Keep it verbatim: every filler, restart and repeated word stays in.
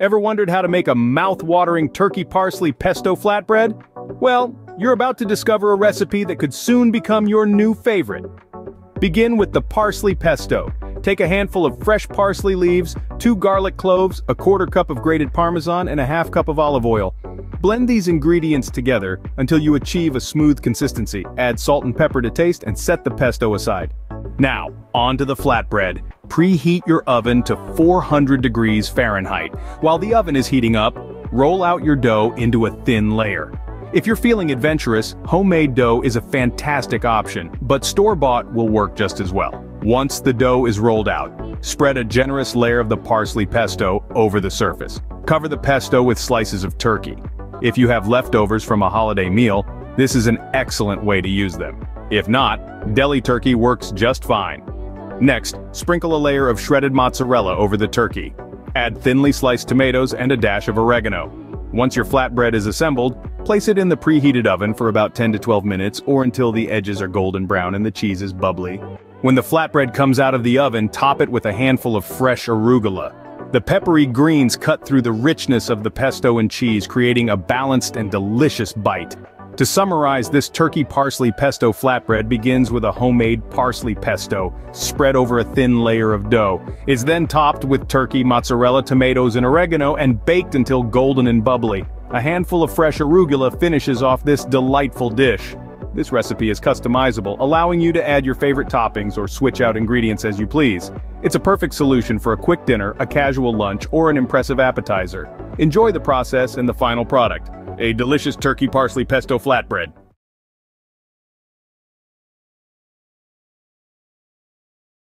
Ever wondered how to make a mouth-watering turkey parsley pesto flatbread? Well, you're about to discover a recipe that could soon become your new favorite. Begin with the parsley pesto. Take a handful of fresh parsley leaves, two garlic cloves, a quarter cup of grated Parmesan, and a half cup of olive oil. Blend these ingredients together until you achieve a smooth consistency. Add salt and pepper to taste and set the pesto aside. Now, onto the flatbread. Preheat your oven to four hundred degrees Fahrenheit. While the oven is heating up, roll out your dough into a thin layer. If you're feeling adventurous, homemade dough is a fantastic option, but store-bought will work just as well. Once the dough is rolled out, spread a generous layer of the parsley pesto over the surface. Cover the pesto with slices of turkey. If you have leftovers from a holiday meal, this is an excellent way to use them. If not, deli turkey works just fine. Next, sprinkle a layer of shredded mozzarella over the turkey. Add thinly sliced tomatoes and a dash of oregano. Once your flatbread is assembled, place it in the preheated oven for about ten to twelve minutes or until the edges are golden brown and the cheese is bubbly. When the flatbread comes out of the oven, top it with a handful of fresh arugula. The peppery greens cut through the richness of the pesto and cheese, creating a balanced and delicious bite. To summarize, this turkey parsley pesto flatbread begins with a homemade parsley pesto spread over a thin layer of dough. It's then topped with turkey, mozzarella, tomatoes, and oregano and baked until golden and bubbly. A handful of fresh arugula finishes off this delightful dish. This recipe is customizable, allowing you to add your favorite toppings or switch out ingredients as you please. It's a perfect solution for a quick dinner, a casual lunch, or an impressive appetizer. Enjoy the process and the final product: a delicious turkey parsley pesto flatbread.